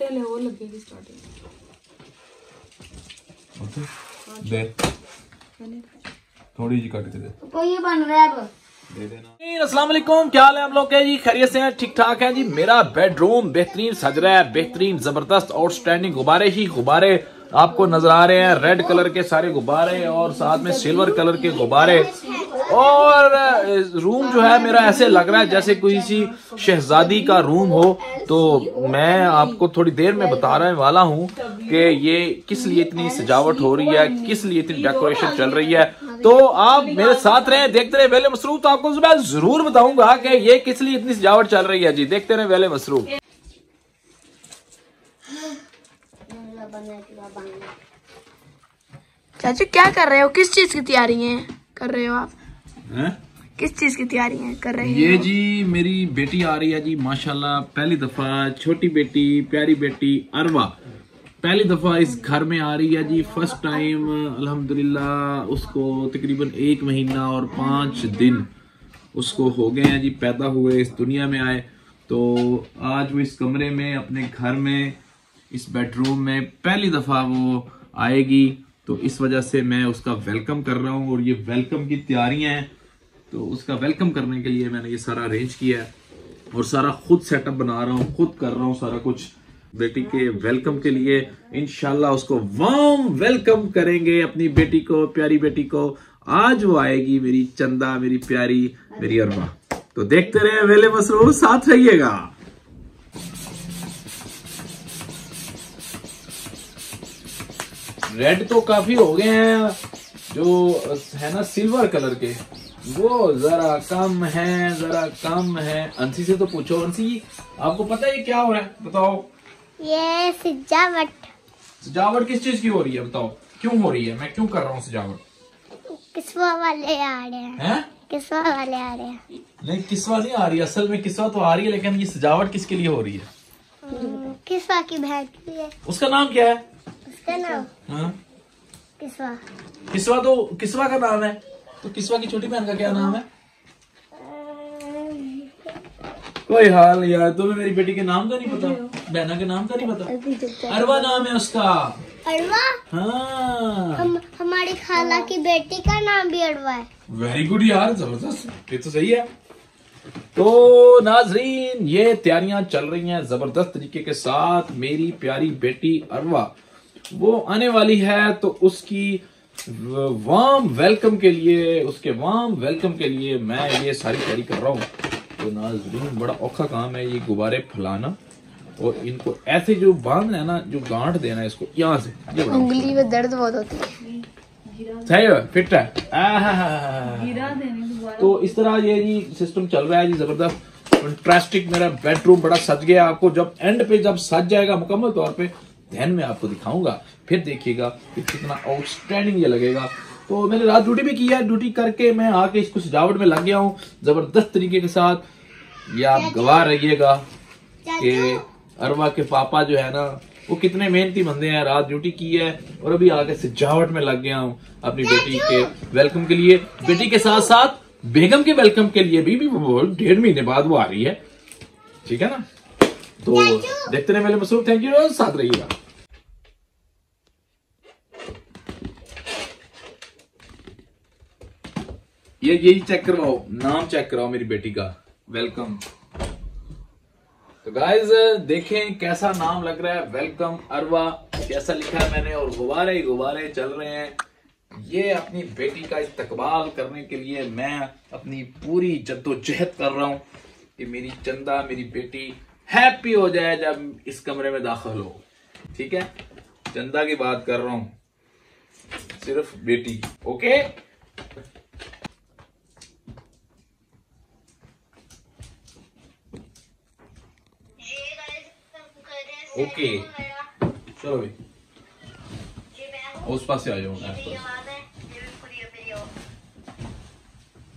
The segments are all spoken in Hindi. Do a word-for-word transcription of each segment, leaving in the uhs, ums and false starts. तेल है वो लगेगी स्टार्टिंग। ओके दे थोड़ी जी काट के दे। तो ये बन रहा है अब दे देना। अस्सलाम वालेकुम, क्या हाल है आप लोग के जी? खैरियत से हैं, ठीक ठाक हैं जी। मेरा बेडरूम बेहतरीन सज रहा है, बेहतरीन जबरदस्त आउटस्टैंडिंग। गुब्बारे ही गुब्बारे आपको नजर आ रहे हैं, रेड कलर के सारे गुब्बारे और साथ में सिल्वर कलर के गुब्बारे। और रूम जो है मेरा ऐसे लग रहा है जैसे कोई सी शहजादी का रूम हो। तो मैं आपको थोड़ी देर में बता रहा वाला हूँ कि ये किस लिए इतनी सजावट हो रही है, किस लिए इतनी डेकोरेशन चल रही है। तो आप मेरे साथ रहें, देखते रहे वेले मसरूफ। तो आपको मैं जरूर बताऊंगा कि ये किस लिए इतनी सजावट चल रही है जी। देखते रहे वेले मसरूफ। चाचू क्या कर रहे हो, किस चीज की तैयारी है कर रहे हो आप? है? किस चीज की तैयारी है कर रहे हो? ये जी मेरी बेटी आ रही है जी माशाल्लाह, पहली दफा छोटी बेटी, प्यारी बेटी अरवा पहली दफा इस घर में आ रही है जी। फर्स्ट टाइम अल्हम्दुलिल्लाह। उसको तकरीबन एक महीना और पाँच दिन उसको हो गए हैं जी, पैदा हुए इस दुनिया में आए। तो आज वो इस कमरे में अपने घर में इस बेडरूम में पहली दफा वो आएगी। तो इस वजह से मैं उसका वेलकम कर रहा हूँ और ये वेलकम की तैयारियाँ हैं। तो उसका वेलकम करने के लिए मैंने ये सारा अरेंज किया है और सारा खुद सेटअप बना रहा हूँ, खुद कर रहा हूँ सारा कुछ। बेटी के वेलकम के लिए इंशाल्लाह उसको वार्म वेलकम करेंगे अपनी बेटी को, प्यारी बेटी को। आज वो आएगी मेरी चंदा, मेरी प्यारी, मेरी अरवा। तो देखते रहे वेले मसरूफ, साथ रहिएगा। रेड तो काफी हो गए हैं, जो है ना सिल्वर कलर के वो जरा कम है, जरा कम है। अंसी से तो पूछो, अंसी आपको पता है ये क्या हो रहा है? बताओ। ये सजावट। सजावट किस चीज की हो रही है बताओ, क्यों हो रही है, मैं क्यों कर रहा हूँ सजावट? किस्वा वाले आ रहे हैं। है? किस्वा वाले आ रहे हैं। नहीं किस्वा नहीं आ रही, असल में किस्वा तो आ रही है, लेकिन ये सजावट किसके लिए हो रही है? किस्वा की भैंस के लिए। उसका नाम क्या है? हाँ? किस्वा। किस्वा तो किस्वा का नाम है। तो किस्वा की छोटी बहन का क्या नाम है? कोई हाल यार, तुम्हें मेरी बेटी के नाम का नहीं पता, बहना के नाम का नहीं पता? अरवा नाम है उसका। अरवा? हाँ। हम, हमारी खाला की बेटी का नाम भी अरवा है। वेरी गुड यार, जबरदस्त, ये तो सही है। तो नाजरीन ये तैयारियां चल रही हैं जबरदस्त तरीके के साथ। मेरी प्यारी बेटी अरवा वो आने वाली है, तो उसकी वार्म वेलकम के लिए, उसके वार्म वेलकम के लिए मैं ये सारी तैयारी कर रहा हूँ। तो नाजरीन बड़ा औखा काम है ये गुब्बारे फैलाना और इनको ऐसे जो बांधना है ना, जो गांठ देना है इसको यहाँ से। उंगली में दर्द बहुत होती है। सही है, फिट है। तो इस तरह ये जी सिस्टम चल रहा है जी जबरदस्त। फैंटास्टिक मेरा बेडरूम बड़ा सज गया। आपको जब एंड पे जब सज जाएगा मुकम्मल तौर पर ध्यान में आपको दिखाऊंगा, फिर देखिएगा कि कितना आउटस्टैंडिंग ये लगेगा। तो मैंने रात ड्यूटी भी किया है, ड्यूटी करके मैं आके इसको सजावट में लग गया हूँ जबरदस्त तरीके के साथ। ये आप गवाह रहिएगा कि अरवा के पापा जो है ना वो कितने मेहनती बंदे हैं। रात ड्यूटी की है और अभी आके सजावट में लग गया हूँ अपनी बेटी के वेलकम के लिए। बेटी के साथ साथ बेगम के वेलकम के लिए भी, भी डेढ़ महीने बाद वो आ रही है, ठीक है ना? तो देखते रहे वेले मसरूफ, थैंक यू, साथ रहिएगा। ये यही चेक करवाओ, नाम चेक कराओ मेरी बेटी का, वेलकम। तो गाइस देखें कैसा नाम लग रहा है, वेलकम अरवा कैसा लिखा है मैंने। और गुब्बारे गुब्बारे चल रहे हैं। ये अपनी बेटी का इस्तकबाल करने के लिए मैं अपनी पूरी जद्दोजहद कर रहा हूं कि मेरी चंदा, मेरी बेटी हैप्पी हो जाए जब इस कमरे में दाखिल हो। ठीक है, चंदा की बात कर रहा हूं, सिर्फ बेटी। ओके ओके चलो भाई, उस पास से आ जाओ,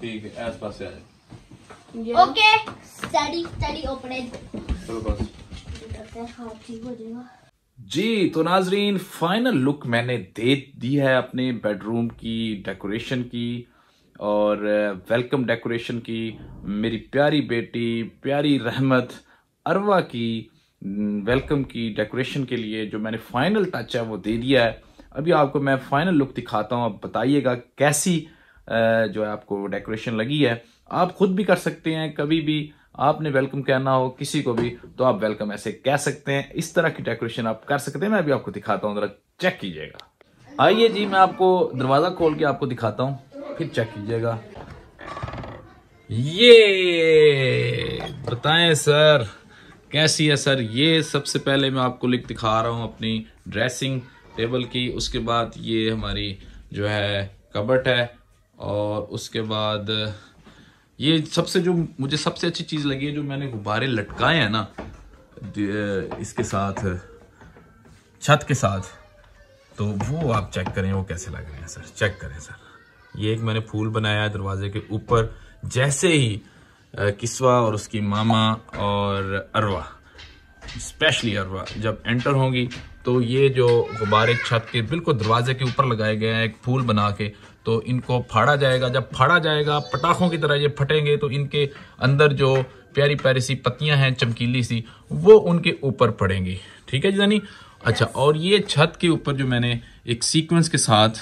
ठीक है, आस पास से आ जाओ। Okay study study open. जी तो नाजरीन फाइनल लुक मैंने दे दी है अपने बेडरूम की डेकोरेशन की और वेलकम डेकोरेशन की। मेरी प्यारी बेटी, प्यारी रहमत अरवा की वेलकम की डेकोरेशन के लिए जो मैंने फाइनल टच है वो दे दिया है। अभी आपको मैं फाइनल लुक दिखाता हूँ, आप बताइएगा कैसी जो है आपको डेकोरेशन लगी है। आप खुद भी कर सकते हैं, कभी भी आपने वेलकम कहना हो किसी को भी तो आप वेलकम ऐसे कह सकते हैं। इस तरह की डेकोरेशन आप कर सकते हैं। मैं अभी आपको दिखाता हूँ, जरा चेक कीजिएगा। आइए जी, मैं आपको दरवाज़ा खोल के आपको दिखाता हूँ, फिर चेक कीजिएगा। ये बताएं सर कैसी है सर। ये सबसे पहले मैं आपको लिख दिखा रहा हूँ अपनी ड्रेसिंग टेबल की, उसके बाद ये हमारी जो है कबर्ट है, और उसके बाद ये सबसे जो मुझे सबसे अच्छी चीज़ लगी है जो मैंने गुब्बारे लटकाए हैं ना इसके साथ, छत के साथ, तो वो आप चेक करें वो कैसे लग रहे हैं सर, चेक करें सर। ये एक मैंने फूल बनाया है दरवाजे के ऊपर, जैसे ही किस्वा और उसकी मामा और अरवा, स्पेशली अरवा जब एंटर होंगी तो ये जो गुब्बारे छत के बिल्कुल दरवाजे के ऊपर लगाए गए हैं एक फूल बना के, तो इनको फाड़ा जाएगा। जब फाड़ा जाएगा पटाखों की तरह ये फटेंगे, तो इनके अंदर जो प्यारी प्यारी सी पत्तियां हैं चमकीली सी वो उनके ऊपर पड़ेंगी। ठीक है जी जानी। अच्छा, और ये छत के ऊपर जो मैंने एक सीक्वेंस के साथ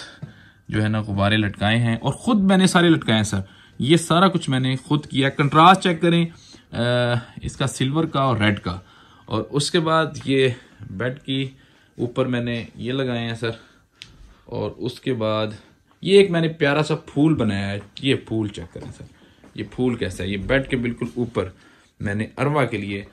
जो है ना गुब्बारे लटकाए हैं, और ख़ुद मैंने सारे लटकाए हैं सर। ये सारा कुछ मैंने खुद किया। कंट्रास्ट चेक करें आ, इसका सिल्वर का और रेड का, और उसके बाद ये बेड की ऊपर मैंने ये लगाए हैं सर, और उसके बाद ये एक मैंने प्यारा सा फूल बनाया है। ये फूल चेक करें सर, ये फूल कैसा है। ये बेड के बिल्कुल ऊपर मैंने अरवा के लिए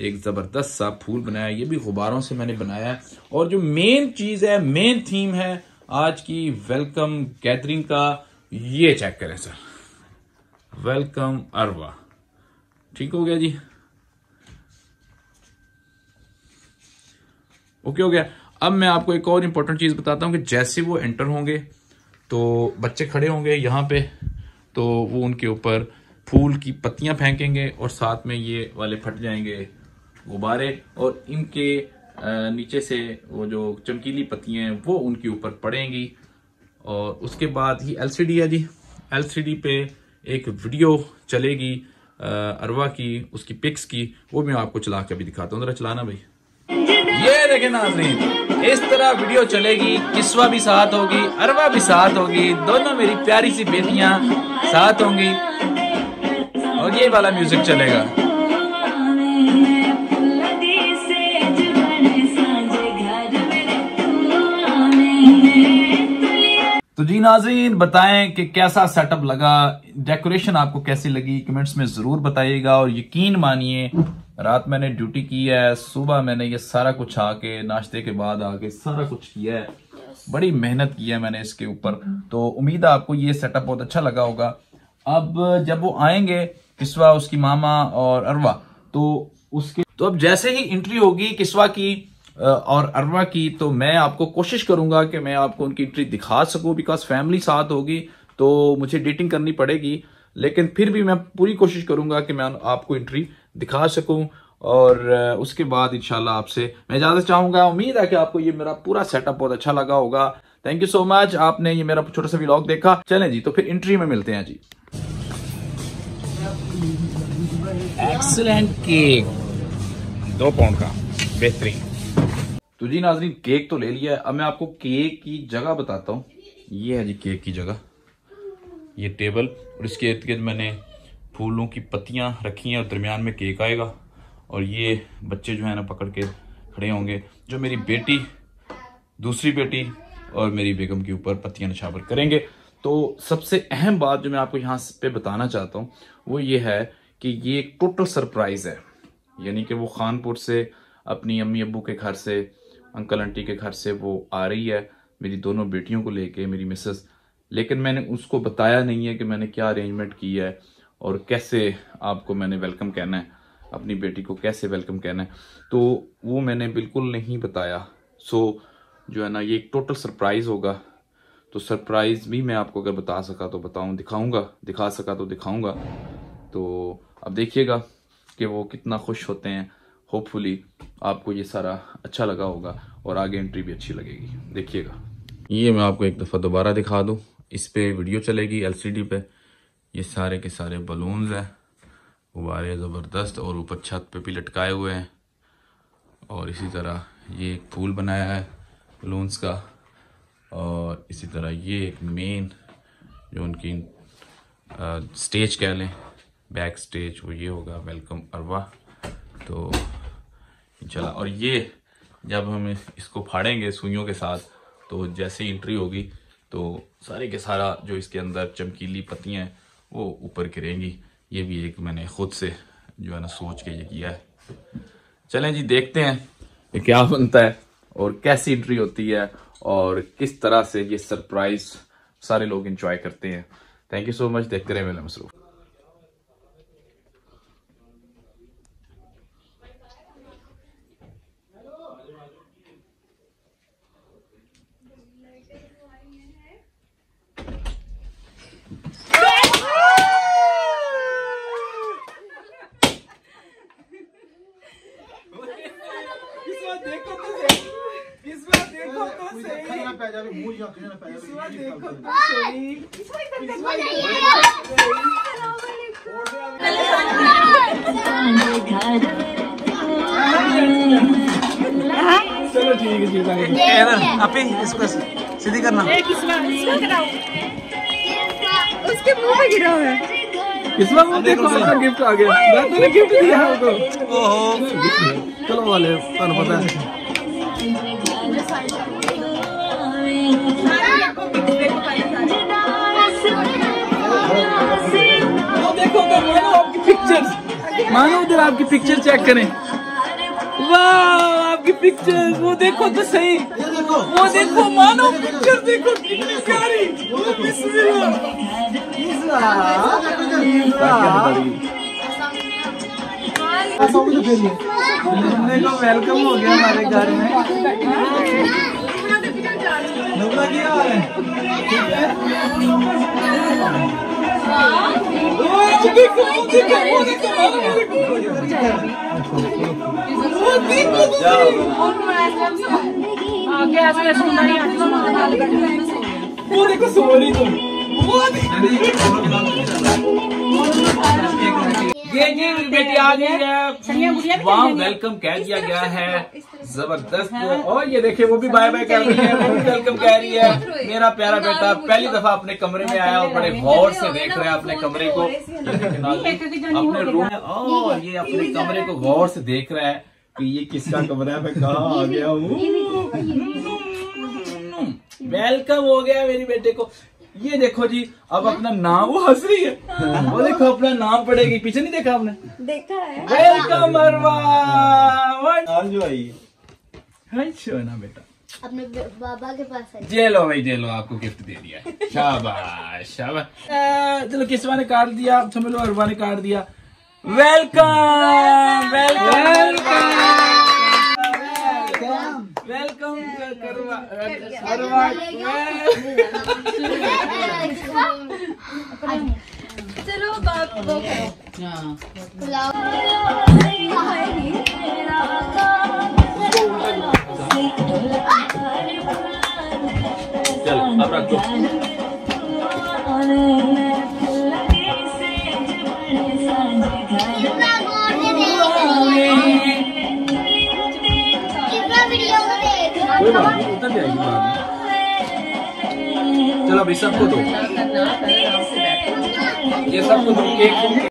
एक ज़बरदस्त सा फूल बनाया, ये भी गुब्बारों से मैंने बनाया है। और जो मेन चीज़ है, मेन थीम है आज की वेलकम गैदरिंग का, ये चेक करें सर, वेलकम अरवा। ठीक हो गया जी, ओके हो गया। अब मैं आपको एक और इम्पोर्टेंट चीज़ बताता हूँ कि जैसे वो एंटर होंगे तो बच्चे खड़े होंगे यहाँ पे, तो वो उनके ऊपर फूल की पत्तियाँ फेंकेंगे और साथ में ये वाले फट जाएंगे गुब्बारे, और इनके नीचे से वो जो चमकीली पत्तियाँ हैं वो उनके ऊपर पड़ेंगी। और उसके बाद ये एलसीडी है जी, एलसीडी पे एक वीडियो चलेगी अरवा की, उसकी पिक्स की, वो मैं आपको चला के भी दिखाता हूँ। जरा चलाना भाई, ये देखें नाज़रीन, इस तरह वीडियो चलेगी। किस्वा भी साथ होगी, अरवा भी साथ होगी, दोनों मेरी प्यारी सी बेटियां साथ होंगी, और ये वाला म्यूजिक चलेगा। तो जी नाज़रीन, बताएं कि कैसा सेटअप लगा, डेकोरेशन आपको कैसी लगी, कमेंट्स में जरूर बताइएगा। और यकीन मानिए, रात मैंने ड्यूटी की है, सुबह मैंने ये सारा कुछ आके नाश्ते के बाद आके सारा कुछ किया है, बड़ी मेहनत की है मैंने इसके ऊपर। तो उम्मीद है आपको ये सेटअप बहुत अच्छा लगा होगा। अब जब वो आएंगे किस्वा, उसकी मामा और अरवा, तो उसके तो अब जैसे ही एंट्री होगी किस्वा की और अरवा की, तो मैं आपको कोशिश करूंगा कि मैं आपको उनकी एंट्री दिखा सकूँ, बिकॉज फैमिली साथ होगी तो मुझे एडिटिंग करनी पड़ेगी, लेकिन फिर भी मैं पूरी कोशिश करूंगा कि मैं आपको एंट्री दिखा सकूं। और उसके बाद इंशाल्लाह आपसे मैं इजाज़त चाहूंगा। उम्मीद है कि आपको ये मेरा पूरा सेटअप बहुत अच्छा लगा होगा। थैंक यू सो मच, आपने ये मेरा छोटा सा व्लॉग देखा। चलें जी, तो फिर एंट्री में मिलते हैं जी। एक्सीलेंट केक, दो पाउंड का, बेहतरीन। तो जी नाज़रीन, केक तो ले लिया है। अब मैं आपको केक की जगह बताता हूँ। ये है जी केक की जगह, ये टेबल, और इसके इर्द गिर्द मैंने फूलों की पत्तियाँ रखी हैं, और दरमियान में केक आएगा, और ये बच्चे जो है ना पकड़ के खड़े होंगे, जो मेरी बेटी, दूसरी बेटी और मेरी बेगम के ऊपर पत्तियाँ नछावर करेंगे। तो सबसे अहम बात जो मैं आपको यहाँ पे बताना चाहता हूँ वो ये है कि ये एक टोटल सरप्राइज़ है, यानी कि वो खानपुर से, अपनी अम्मी अब्बू के घर से, अंकल आंटी के घर से वो आ रही है, मेरी दोनों बेटियों को लेके, मेरी मिसेस, लेकिन मैंने उसको बताया नहीं है कि मैंने क्या अरेंजमेंट की है और कैसे आपको मैंने वेलकम कहना है, अपनी बेटी को कैसे वेलकम कहना है, तो वो मैंने बिल्कुल नहीं बताया। सो जो है ना ये एक टोटल सरप्राइज़ होगा। तो सरप्राइज़ भी मैं आपको अगर बता सका तो बताऊं, दिखाऊंगा, दिखा सका तो दिखाऊंगा। तो अब देखिएगा कि वो कितना खुश होते हैं। होपफुली आपको ये सारा अच्छा लगा होगा और आगे एंट्री भी अच्छी लगेगी, देखिएगा। ये मैं आपको एक दफ़ा दोबारा दिखा दूँ, इस पर वीडियो चलेगी एलसीडी पे। ये सारे के सारे बलून्स हैं, गुब्बारे ज़बरदस्त, और ऊपर छत पे भी लटकाए हुए हैं, और इसी तरह ये एक फूल बनाया है बलून्स का, और इसी तरह ये एक मेन जो उनकी आ, स्टेज कह लें, बैक स्टेज वो ये होगा वेलकम अरवा। तो चला, और ये जब हम इसको फाड़ेंगे सुइयों के साथ तो जैसे एंट्री होगी तो सारे के सारा जो इसके अंदर चमकीली पत्तियां हैं वो ऊपर गिरेंगी। ये भी एक मैंने खुद से जो है ना सोच के ये किया है। चलें जी, देखते हैं कि क्या बनता है और कैसी एंट्री होती है और किस तरह से ये सरप्राइज सारे लोग एंजॉय करते हैं। थैंक यू सो मच, देखते रहे VeLLy MaSRooफ। देखो तो सही, इस बार देखो तो सही, खाना पै जावे मुंह या खाना पै जावे, इस बार देखो तो सही, इस बार इधर देखो नहीं। चलो ठीक है, ठीक है कह रहा अपी, इसको सीधी करना, एक इस बार इसको कराओ, उसके मुंह पे गिरा है, इस बार वो देखो आपका गिफ्ट आ गया, मैं तूने गिफ्ट दिया है उसको। ओहो चलो वाले तुम पता है देखो मानो आपकी पिक्चर्स, मानो उधर आपकी पिक्चर चेक करें। वाह आपकी पिक्चर्स, वो देखो तो सही, वो देखो मानो पिक्चर देखो कितनी प्यारी। घूमने को वेलकम हो गया हमारे घर में। वो देखो सो रही तुम, ये जी बेटी आ गई है, वाह वेलकम कह दिया गया है, जबरदस्त। और ये देखिए वो भी बाय बाय कह रही है, वो भी वेलकम कह रही है। मेरा प्यारा बेटा पहली दफा अपने कमरे में आया और बड़े गौर से देख रहे हैं अपने कमरे को, अपने रूम, और ये अपने कमरे को गौर से देख रहा है कि ये किसका कमरा है, मैं कहाँ आ गया हूँ। वेलकम हो गया मेरी बेटे को। ये देखो जी अब अपना नाम, वो हंस रही है, वो देखो अपना नाम पड़ेगी, पीछे नहीं देखा आपने, देखा है वेलकम अरवा। आज जो आई है शोना बेटा अपने बाबा के पास है। जे लो भाई, जे लो आपको गिफ्ट दे दिया है, शाबाश शाबाश। चलो किसवा ने काट दिया, समझ लो अरवा ने काट दिया। वेलकम वेलकम वेलकम करवा करवा। चलो बाप वो चलो अब रख दो। चलो अभी सबको दो, ये सबको दो केक।